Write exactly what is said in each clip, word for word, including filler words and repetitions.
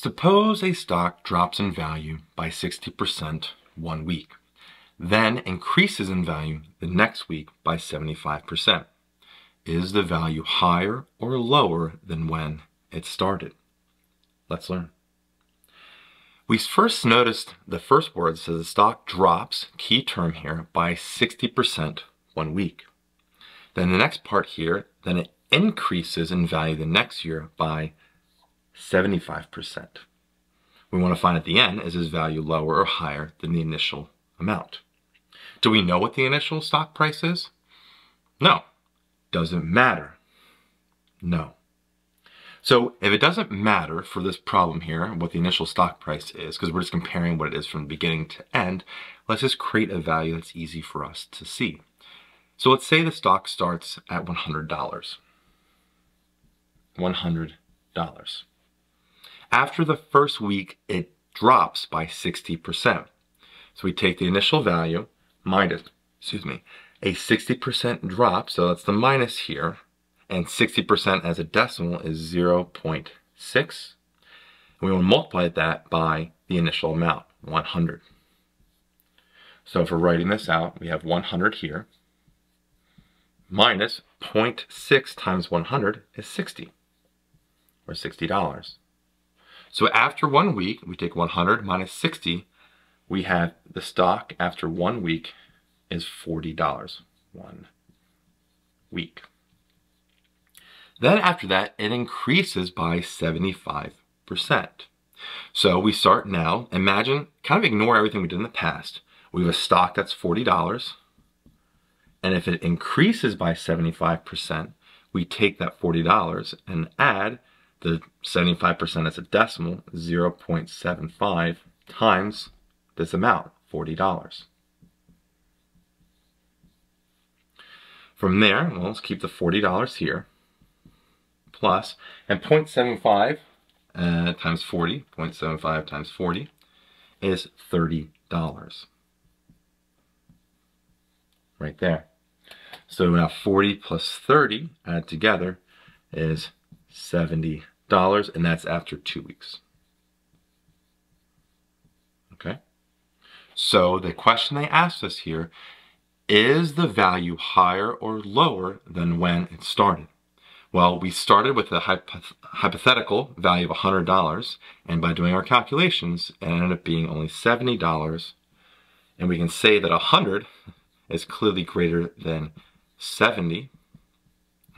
Suppose a stock drops in value by sixty percent one week, then increases in value the next week by seventy-five percent. Is the value higher or lower than when it started? Let's learn. We first noticed the first word says the stock drops, key term here, by sixty percent one week. Then the next part here, then it increases in value the next year by seventy-five percent. We want to find at the end, is its value lower or higher than the initial amount? Do we know what the initial stock price is? No. Does it matter? No. So if it doesn't matter for this problem here, what the initial stock price is, because we're just comparing what it is from beginning to end, let's just create a value that's easy for us to see. So let's say the stock starts at one hundred dollars. one hundred dollars. After the first week, it drops by sixty percent. So we take the initial value minus, excuse me, a sixty percent drop, so that's the minus here, and sixty percent as a decimal is zero point six. We will multiply that by the initial amount, one hundred. So if we're writing this out, we have one hundred here, minus zero point six times one hundred is sixty, or sixty dollars. So after one week, we take one hundred minus sixty, we have the stock after one week is forty dollars, one week. Then after that, it increases by seventy-five percent. So we start now, imagine, kind of ignore everything we did in the past. We have a stock that's forty dollars, and if it increases by seventy-five percent, we take that forty dollars and add the seventy-five percent as a decimal, zero point seven five times this amount, forty dollars. From there, well, let's keep the forty dollars here, plus, and zero point seven five uh, times forty, zero point seven five times forty is thirty dollars. Right there. So now forty plus thirty added together is seventy dollars, and that's after two weeks. Okay? So the question they asked us here, is the value higher or lower than when it started? Well, we started with a hypoth hypothetical value of one hundred dollars, and by doing our calculations, it ended up being only seventy dollars, and we can say that one hundred is clearly greater than seventy,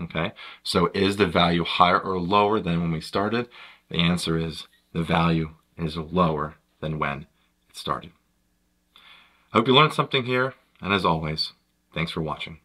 okay? So is the value higher or lower than when we started? The answer is the value is lower than when it started. I hope you learned something here, and as always, thanks for watching.